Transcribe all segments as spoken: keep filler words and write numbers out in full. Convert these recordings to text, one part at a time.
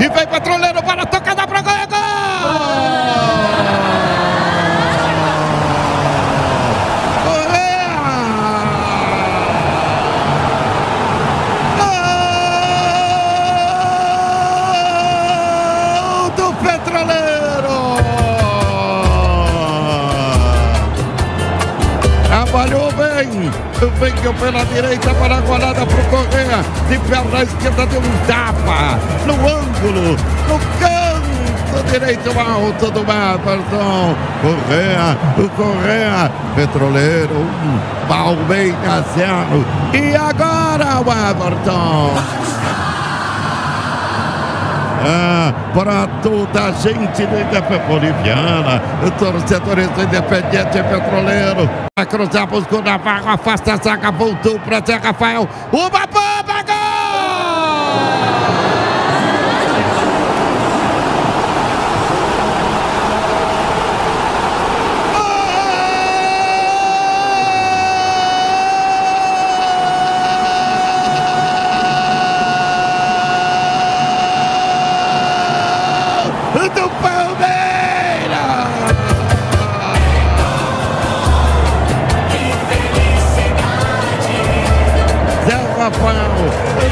E vem Petroleiro para a tocada para gol, gol! Gol do Petroleiro! Trabalhou bem! Vem pela direita para a golada para o Correa, de perna esquerda deu um tapa, no ângulo, no canto direito alto do Everton Correa, o Correa, Petroleiro, um, Palmeiras zero, e agora o Everton. Ah, para toda a gente boliviana, torcedores do Independiente Petrolero, a cruzar buscou Navarro, afasta a zaga, voltou para Zé Rafael, uma bomba, do Palmeiras! Que felicidade! Zé Rafael,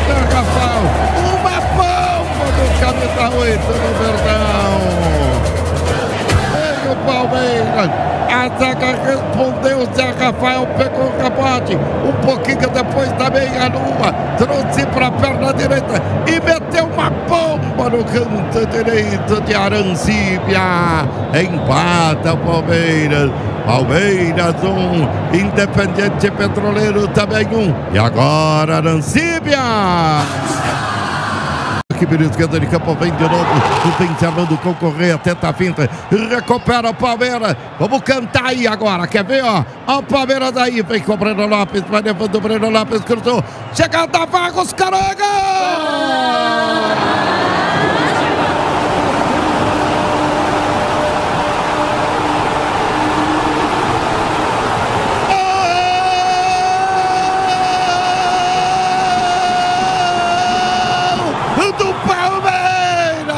Zé Rafael, uma bomba do capitão oito do Verdão! Vem o Palmeiras, a zaga respondeu, Zé Rafael pegou o rebote, um pouquinho depois da meia-lua, trouxe para a perna direita e meteu uma bomba no canto direito de Arancibia. Empata o Palmeiras. Palmeiras um, Independiente Petrolero também um. E agora Arancibia. Que pela esquerda de campo vem de novo. O pensamento com Correa, tenta a finta. Recupera o Palmeiras. Vamos cantar aí agora. Quer ver, ó? Ó o Palmeiras aí. Vem com o Breno Lopes. Vai levando o Breno Lopes. Cruzou. Chega a Navarro, os carangas! Do Palmeiras!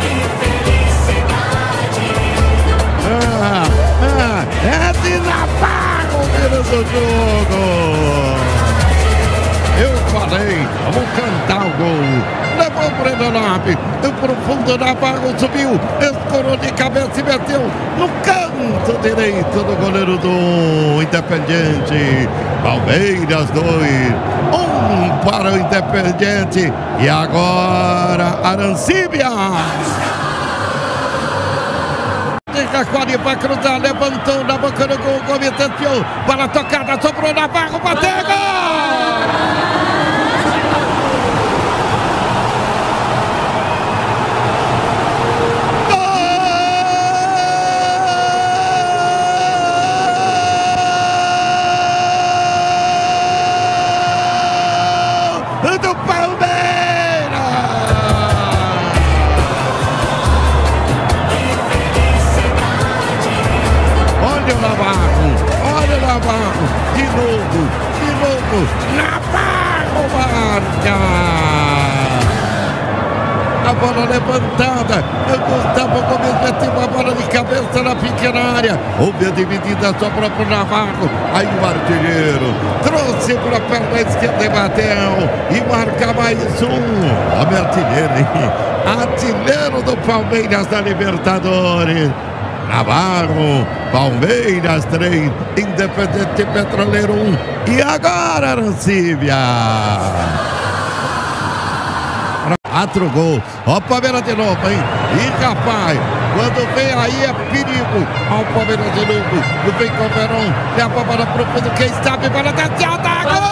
Que felicidade! Ah, ah, é de Navarro pelo do jogo! Eu falei, vamos cantar o gol! Levou o Breno Lopes, deu pro fundo, Navarro subiu, escorou de cabeça e meteu no canto direito do goleiro do Independiente. Palmeiras dois. Um para o Independiente. E agora Arancibia. Cacoli vai cruzar, levantou na boca do gol, Gomes desviou para a tocada, sobrou Navarro, bateu, gol! Do Palmeiras! Olha o Navarro! Olha o Navarro! De novo! De novo! Navarro marca! A bola levantada! Eu gostava como ele meteu uma bola de cabeça na pequena área! Houve a dividida só para o Navarro! Aí o artilheiro! Trouxe para a perna esquerda e bateu. E marca mais um. Olha o artilheiro, hein? Artilheiro do Palmeiras da Libertadores. Navarro. Palmeiras três. Independiente Petroleiro um. E agora, Arancibia. Quatro gols. Ó, o Palmeiras de novo, hein? E rapaz. Quando vem aí é perigo. Ao Palmeiras de novo. O vem com o Verão. Leva a bola pro fundo. Quem sabe? Bola da Tiada. Gol!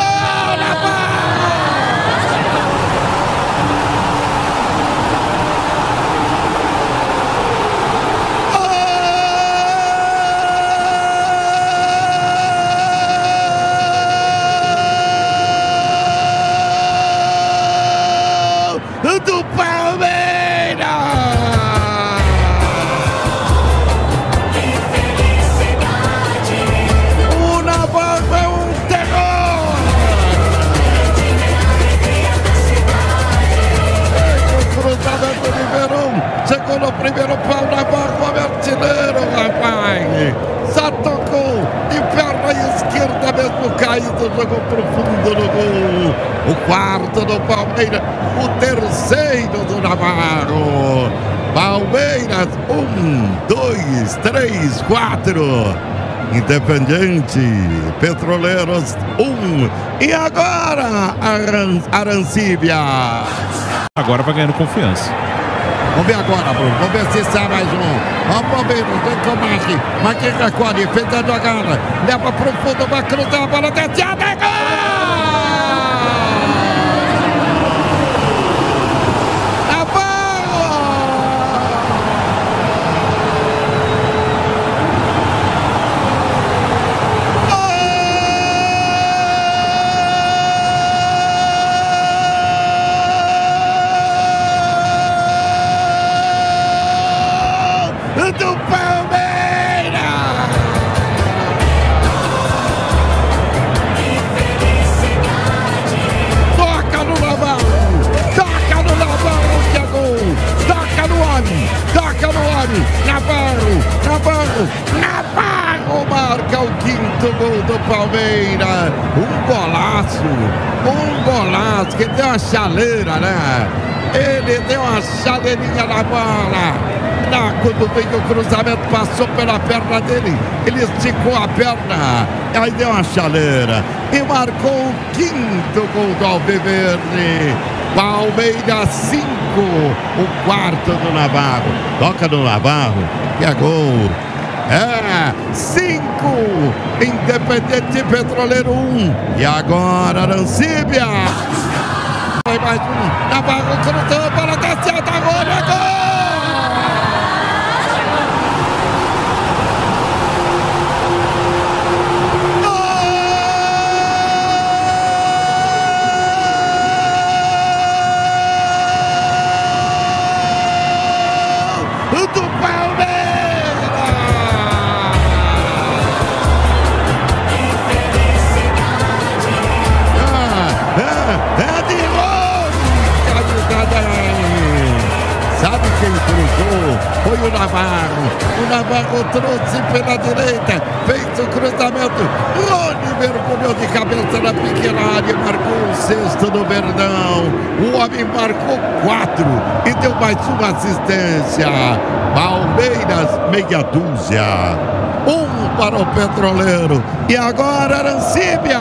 primeiro pau na barra, o artilheiro, rapaz. Só tocou de perna esquerda mesmo, caído, jogou profundo no gol. O quarto do Palmeiras, o terceiro do Navarro. Palmeiras, um, dois, três, quatro. Independiente Petroleiros, um. E agora, Aran Arancibia. Agora vai ganhando confiança. Vamos ver agora, Bruno. Vamos ver se sai mais um. Ó, o Palmeiras, vem com o Márcio. Mas quem recolhe, fez a jogada. Leva pro fundo, vai cruzar a bola, desce a gol! Do Palmeiras! Toca no Navarro! Toca no Navarro que é gol! Toca no homem! Toca no homem! Navarro! Navarro! Navarro marca o quinto gol do Palmeiras! Um golaço! Um golaço! Que deu uma chaleira, né? Ele deu uma chaleirinha na bola! Quando veio o cruzamento, passou pela perna dele, ele esticou a perna, aí deu uma chaleira e marcou o quinto gol do Alviverde. Palmeiras cinco, o quarto do Navarro. Toca no Navarro e é gol. É, cinco, Independiente Petroleiro um. E agora Arancibia. Foi mais um, Navarro cruzou, a bola desceu, tá gol, é gol! Do Palmeiras! É, é de longe! Sabe quem cruzou? Foi o Navarro. O Navarro trouxe pela direita, fez o cruzamento. Rony mergulhou de cabeça na pequena área e marcou o sexto do Verdão. O homem marcou quatro e deu mais uma assistência. Palmeiras, meia dúzia. Um para o Petroleiro. E agora, Arancibia.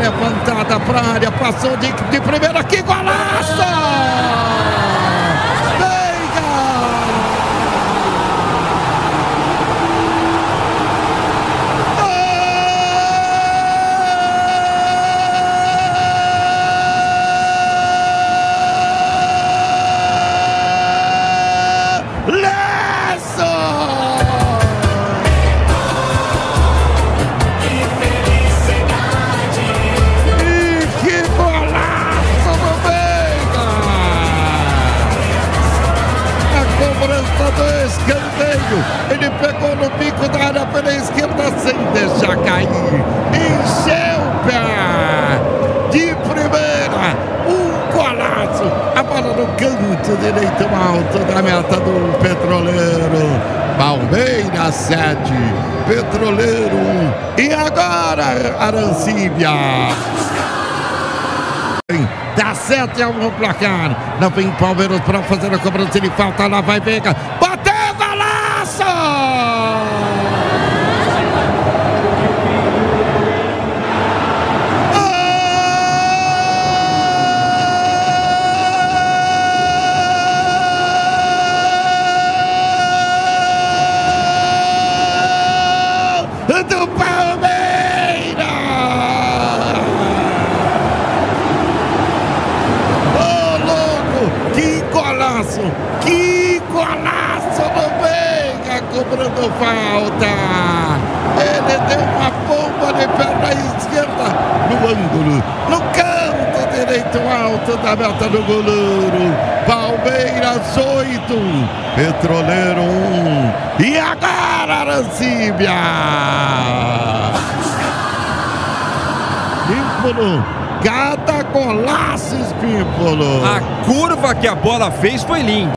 Levantada para a área, passou de, de primeira. Que golaço! Escanteio, ele pegou no bico da área pela esquerda sem deixar cair, encheu o pé de primeira, um golaço, a bola no canto direito alto da meta do Petroleiro. Palmeiras sete, Petroleiro um. E agora Arancibia. Dá sete a um o placar. Não vem Palmeiras para fazer a cobrança de falta. Lá vai Veiga. Bateu, golaço! Oh! Do Palmeiras! Que golaço do Veiga, cobrando falta. Ele deu uma bomba de perna esquerda no ângulo, no canto direito alto da meta do goleiro. Palmeiras oito, Petroleiro um. E agora Arancibia. Ímpolo. Cada golaço, Espímpolo. A curva que a bola fez foi linda.